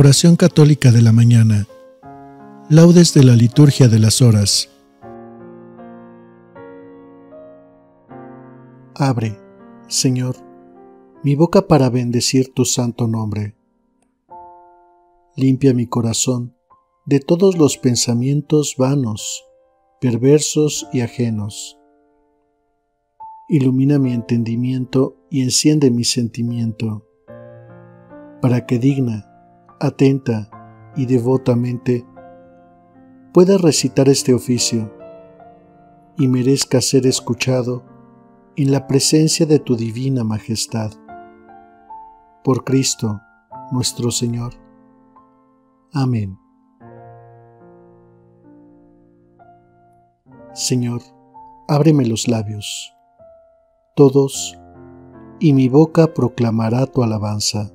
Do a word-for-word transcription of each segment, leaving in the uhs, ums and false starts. Oración católica de la mañana. Laudes de la Liturgia de las Horas. Abre, Señor, mi boca para bendecir tu santo nombre. Limpia mi corazón de todos los pensamientos vanos, perversos y ajenos. Ilumina mi entendimiento y enciende mi sentimiento, para que digna, atenta y devotamente pueda recitar este oficio y merezca ser escuchado en la presencia de tu divina majestad. Por Cristo nuestro Señor. Amén. Señor, ábreme los labios, todos, y mi boca proclamará tu alabanza.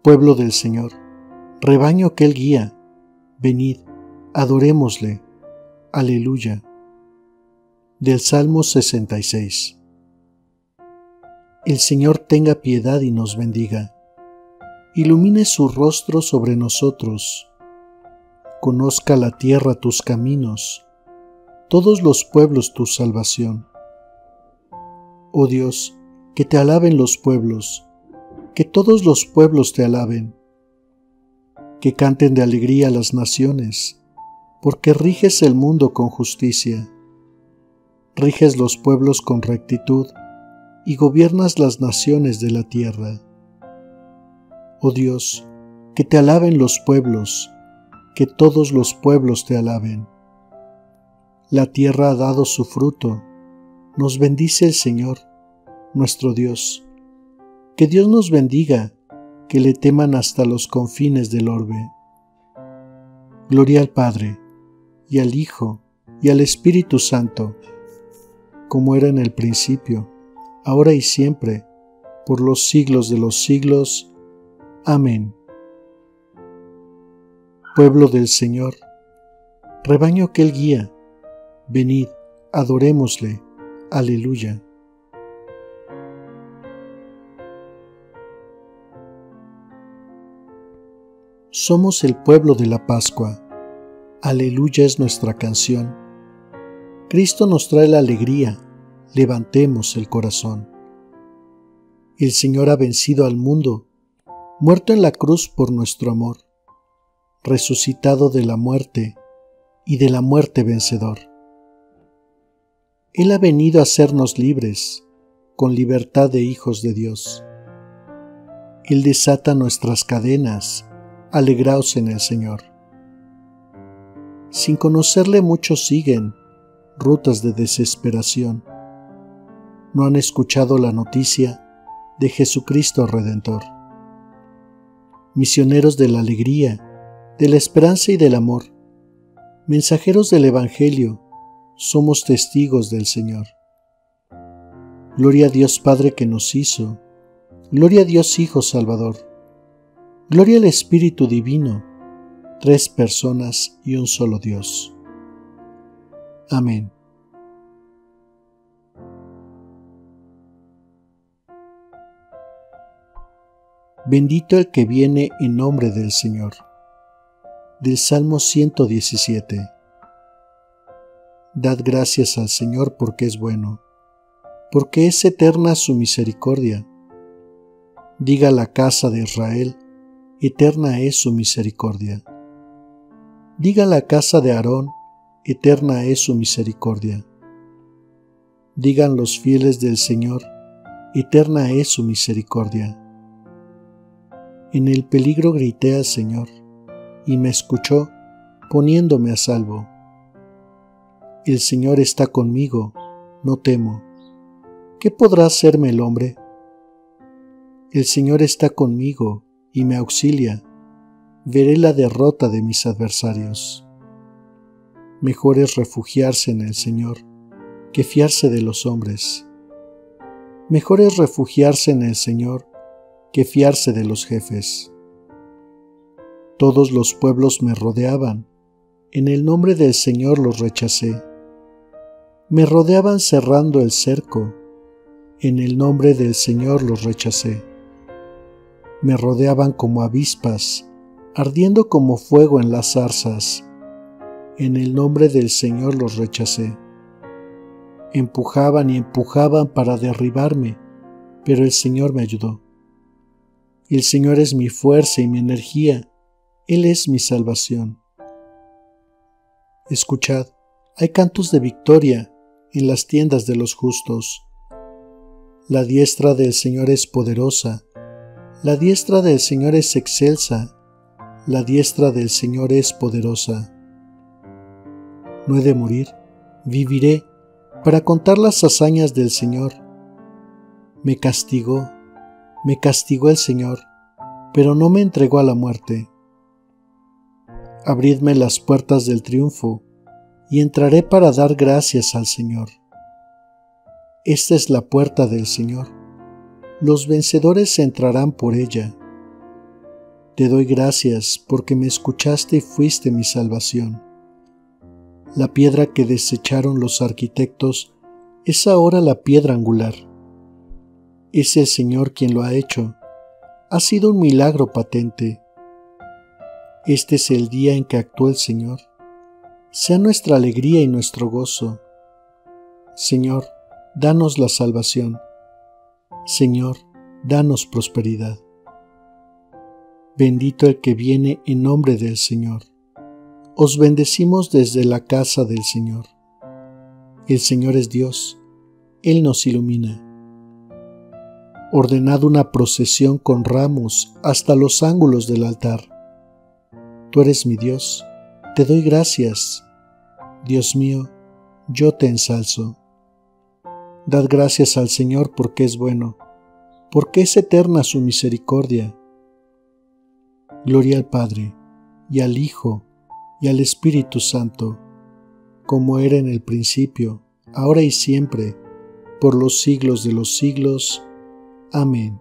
Pueblo del Señor, rebaño que Él guía, venid, adorémosle. Aleluya. Del Salmo sesenta y seis. El Señor tenga piedad y nos bendiga. Ilumine su rostro sobre nosotros. Conozca la tierra tus caminos, todos los pueblos tu salvación. Oh Dios, que te alaben los pueblos, que todos los pueblos te alaben. Que canten de alegría las naciones, porque riges el mundo con justicia. Riges los pueblos con rectitud y gobiernas las naciones de la tierra. Oh Dios, que te alaben los pueblos, que todos los pueblos te alaben. La tierra ha dado su fruto, nos bendice el Señor, nuestro Dios. Que Dios nos bendiga, que le teman hasta los confines del orbe. Gloria al Padre, y al Hijo, y al Espíritu Santo, como era en el principio, ahora y siempre, por los siglos de los siglos. Amén. Pueblo del Señor, rebaño que Él guía, venid, adorémosle. Aleluya. Somos el pueblo de la Pascua. Aleluya es nuestra canción. Cristo nos trae la alegría, levantemos el corazón. El Señor ha vencido al mundo, muerto en la cruz por nuestro amor, resucitado de la muerte y de la muerte vencedor. Él ha venido a hacernos libres, con libertad de hijos de Dios. Él desata nuestras cadenas, alegraos en el Señor. Sin conocerle muchos siguen rutas de desesperación. No han escuchado la noticia de Jesucristo Redentor. Misioneros de la alegría, de la esperanza y del amor, mensajeros del Evangelio, somos testigos del Señor. Gloria a Dios Padre que nos hizo, gloria a Dios Hijo Salvador, gloria al Espíritu Divino, tres personas y un solo Dios. Amén. Bendito el que viene en nombre del Señor. Del Salmo ciento diecisiete. Dad gracias al Señor porque es bueno, porque es eterna su misericordia. Diga la casa de Israel, eterna es su misericordia. Diga la casa de Aarón, eterna es su misericordia. Digan los fieles del Señor, eterna es su misericordia. En el peligro grité al Señor, y me escuchó, poniéndome a salvo. El Señor está conmigo, no temo. ¿Qué podrá hacerme el hombre? El Señor está conmigo y me auxilia. Veré la derrota de mis adversarios. Mejor es refugiarse en el Señor que fiarse de los hombres. Mejor es refugiarse en el Señor que fiarse de los jefes. Todos los pueblos me rodeaban, en el nombre del Señor los rechacé. Me rodeaban cerrando el cerco, en el nombre del Señor los rechacé. me rodeaban como avispas, ardiendo como fuego en las zarzas. En el nombre del Señor los rechacé. Empujaban y empujaban para derribarme, pero el Señor me ayudó. El Señor es mi fuerza y mi energía, Él es mi salvación. Escuchad, hay cantos de victoria en las tiendas de los justos. La diestra del Señor es poderosa, la diestra del Señor es excelsa, la diestra del Señor es poderosa. No he de morir, viviré, para contar las hazañas del Señor. Me castigó, me castigó el Señor, pero no me entregó a la muerte. Abridme las puertas del triunfo, y entraré para dar gracias al Señor. Esta es la puerta del Señor, los vencedores entrarán por ella. Te doy gracias porque me escuchaste y fuiste mi salvación. La piedra que desecharon los arquitectos es ahora la piedra angular. Es el Señor quien lo ha hecho. Ha sido un milagro patente. Este es el día en que actuó el Señor. Sea nuestra alegría y nuestro gozo. Señor, danos la salvación. Señor, danos prosperidad. Bendito el que viene en nombre del Señor. Os bendecimos desde la casa del Señor. El Señor es Dios, Él nos ilumina. Ordenad una procesión con ramos hasta los ángulos del altar. Tú eres mi Dios, te doy gracias. Dios mío, yo te ensalzo. Dad gracias al Señor porque es bueno, porque es eterna su misericordia. Gloria al Padre, y al Hijo, y al Espíritu Santo, como era en el principio, ahora y siempre, por los siglos de los siglos. Amén.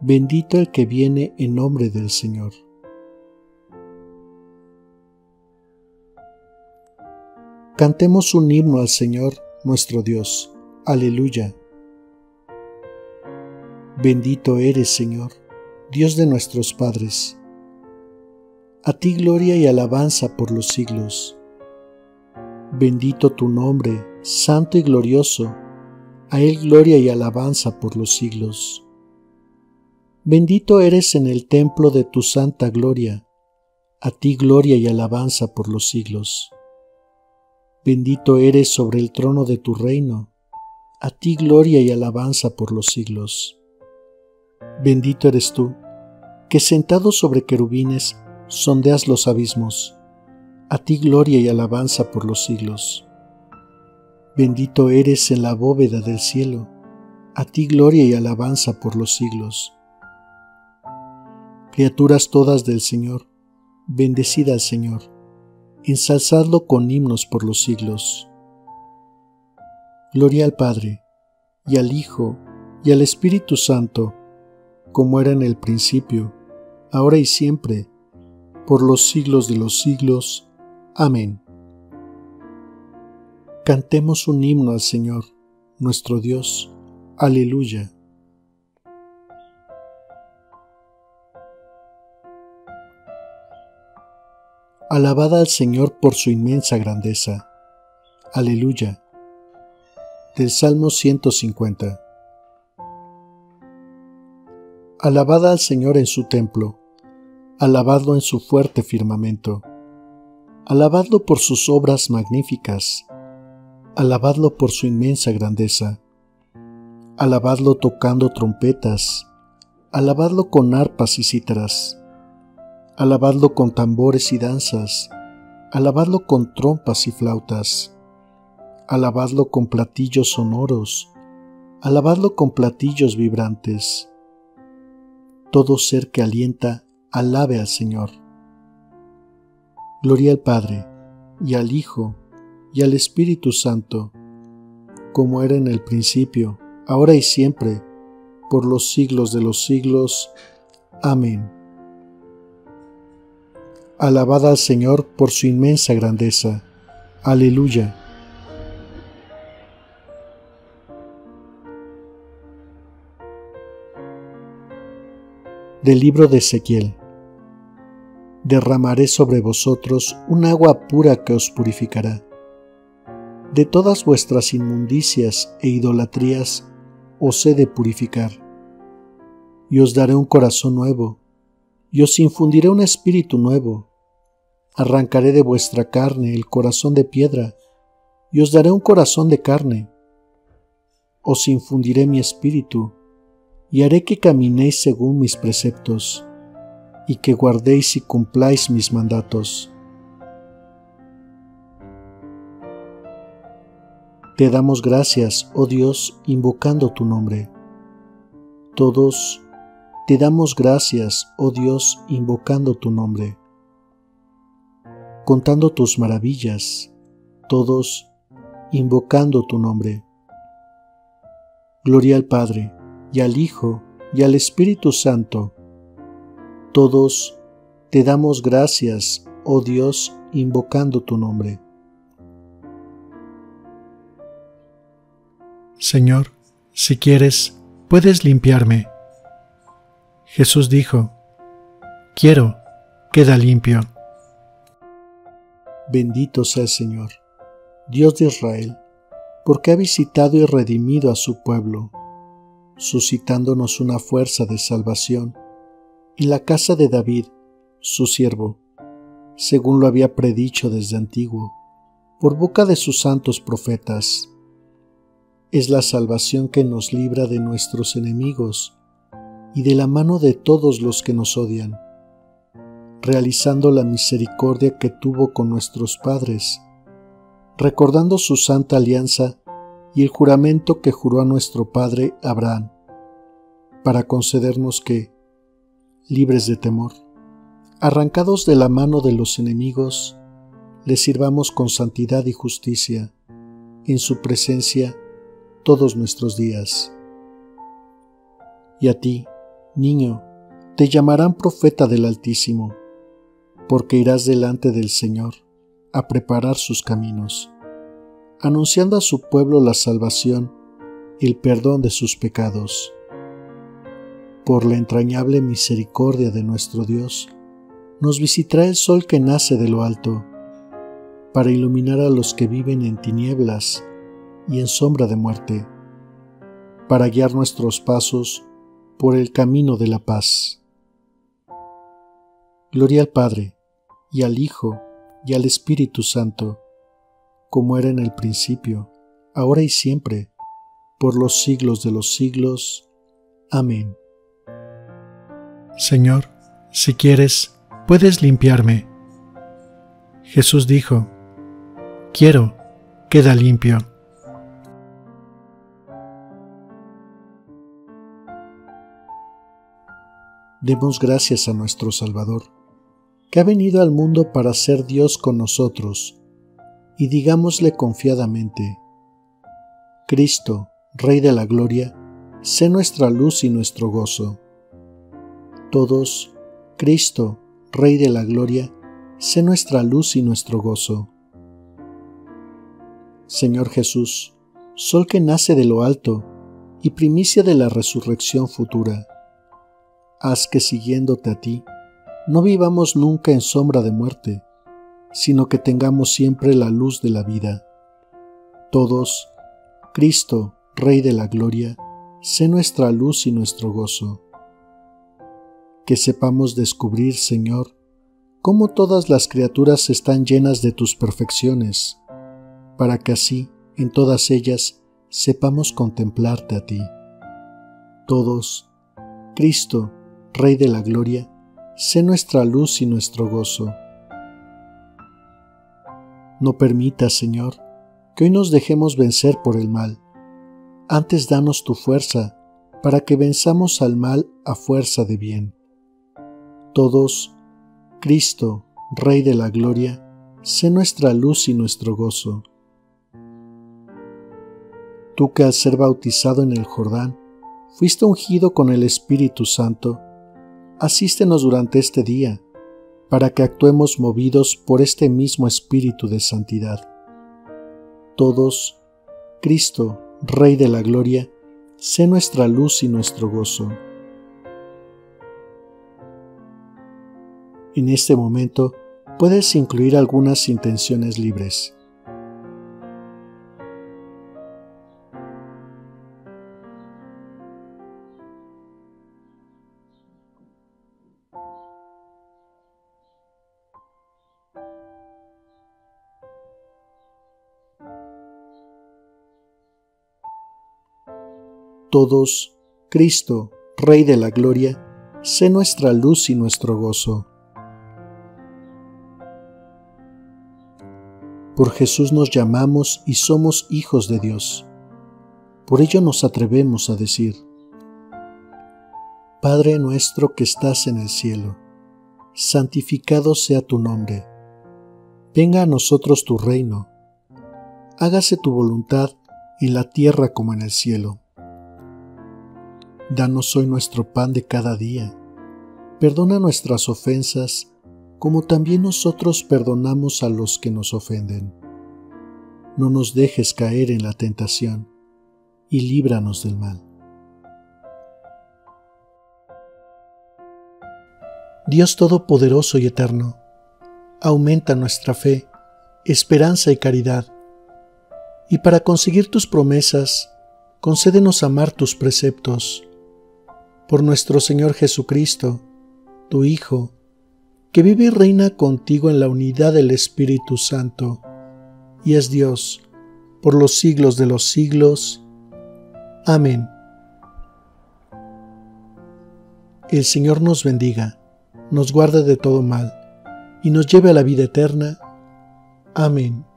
Bendito el que viene en nombre del Señor. Cantemos un himno al Señor nuestro Dios. Aleluya. Bendito eres, Señor, Dios de nuestros padres. A ti gloria y alabanza por los siglos. Bendito tu nombre, santo y glorioso, a él gloria y alabanza por los siglos. Bendito eres en el templo de tu santa gloria, a ti gloria y alabanza por los siglos. Bendito eres sobre el trono de tu reino, a ti gloria y alabanza por los siglos. Bendito eres tú, que sentado sobre querubines, sondeas los abismos, a ti gloria y alabanza por los siglos. Bendito eres en la bóveda del cielo, a ti gloria y alabanza por los siglos. Criaturas todas del Señor, bendecid al Señor, ensalzadlo con himnos por los siglos. Gloria al Padre, y al Hijo, y al Espíritu Santo, como era en el principio, ahora y siempre, por los siglos de los siglos. Amén. Cantemos un himno al Señor, nuestro Dios. Aleluya. Alabad al Señor por su inmensa grandeza. Aleluya. Del Salmo ciento cincuenta. Alabad al Señor en su templo. Alabadlo en su fuerte firmamento. Alabadlo por sus obras magníficas. Alabadlo por su inmensa grandeza. Alabadlo tocando trompetas. Alabadlo con arpas y cítaras. Alabadlo con tambores y danzas. Alabadlo con trompas y flautas. Alabadlo con platillos sonoros. Alabadlo con platillos vibrantes. Todo ser que alienta, alabe al Señor. Gloria al Padre, y al Hijo, y al Espíritu Santo, como era en el principio, ahora y siempre, por los siglos de los siglos. Amén. Alabad al Señor por su inmensa grandeza. Aleluya. del libro de Ezequiel. Derramaré sobre vosotros un agua pura que os purificará. De todas vuestras inmundicias e idolatrías os he de purificar. Y os daré un corazón nuevo, y os infundiré un espíritu nuevo. Arrancaré de vuestra carne el corazón de piedra, y os daré un corazón de carne. Os infundiré mi espíritu, y haré que caminéis según mis preceptos, y que guardéis y cumpláis mis mandatos. Te damos gracias, oh Dios, invocando tu nombre. Todos te damos gracias, oh Dios, invocando tu nombre. Contando tus maravillas, todos invocando tu nombre. Gloria al Padre, y al Hijo, y al Espíritu Santo. Todos te damos gracias, oh Dios, invocando tu nombre. Señor, si quieres, puedes limpiarme. Jesús dijo, quiero, queda limpio. Bendito sea el Señor, Dios de Israel, porque ha visitado y redimido a su pueblo, suscitándonos una fuerza de salvación en la casa de David, su siervo, según lo había predicho desde antiguo, por boca de sus santos profetas. Es la salvación que nos libra de nuestros enemigos y de la mano de todos los que nos odian, realizando la misericordia que tuvo con nuestros padres, recordando su santa alianza y el juramento que juró a nuestro padre Abraham, para concedernos que, libres de temor, arrancados de la mano de los enemigos, les sirvamos con santidad y justicia, en su presencia todos nuestros días. Y a ti, niño, te llamarán profeta del Altísimo, porque irás delante del Señor a preparar sus caminos, anunciando a su pueblo la salvación y el perdón de sus pecados. Por la entrañable misericordia de nuestro Dios, nos visitará el sol que nace de lo alto, para iluminar a los que viven en tinieblas y en sombra de muerte, para guiar nuestros pasos por el camino de la paz. Gloria al Padre, y al Hijo, y al Espíritu Santo, como era en el principio, ahora y siempre, por los siglos de los siglos. Amén. Señor, si quieres, puedes limpiarme. Jesús dijo, quiero, queda limpio. Demos gracias a nuestro Salvador, que ha venido al mundo para ser Dios con nosotros, y digámosle confiadamente, Cristo, Rey de la Gloria, sé nuestra luz y nuestro gozo. Todos, Cristo, Rey de la Gloria, sé nuestra luz y nuestro gozo. Señor Jesús, Sol que nace de lo alto y primicia de la resurrección futura, haz que siguiéndote a ti, no vivamos nunca en sombra de muerte, sino que tengamos siempre la luz de la vida. Todos, Cristo, Rey de la Gloria, sé nuestra luz y nuestro gozo. Que sepamos descubrir, Señor, cómo todas las criaturas están llenas de tus perfecciones, para que así, en todas ellas, sepamos contemplarte a ti. Todos, Cristo, Rey de la Gloria, sé nuestra luz y nuestro gozo. No permitas, Señor, que hoy nos dejemos vencer por el mal. Antes danos tu fuerza, para que venzamos al mal a fuerza de bien. Todos, Cristo, Rey de la Gloria, sé nuestra luz y nuestro gozo. Tú que al ser bautizado en el Jordán, fuiste ungido con el Espíritu Santo, asístenos durante este día, para que actuemos movidos por este mismo Espíritu de santidad. Todos, Cristo, Rey de la Gloria, sé nuestra luz y nuestro gozo. En este momento puedes incluir algunas intenciones libres. Todos, Cristo, Rey de la Gloria, sé nuestra luz y nuestro gozo. Por Jesús nos llamamos y somos hijos de Dios. Por ello nos atrevemos a decir: Padre nuestro que estás en el cielo, santificado sea tu nombre. Venga a nosotros tu reino. Hágase tu voluntad en la tierra como en el cielo. Danos hoy nuestro pan de cada día. Perdona nuestras ofensas, como también nosotros perdonamos a los que nos ofenden. No nos dejes caer en la tentación, y líbranos del mal. Dios todopoderoso y eterno, aumenta nuestra fe, esperanza y caridad, y para conseguir tus promesas, concédenos amar tus preceptos. Por nuestro Señor Jesucristo, tu Hijo, que vive y reina contigo en la unidad del Espíritu Santo, y es Dios, por los siglos de los siglos. Amén. El Señor nos bendiga, nos guarde de todo mal, y nos lleve a la vida eterna. Amén.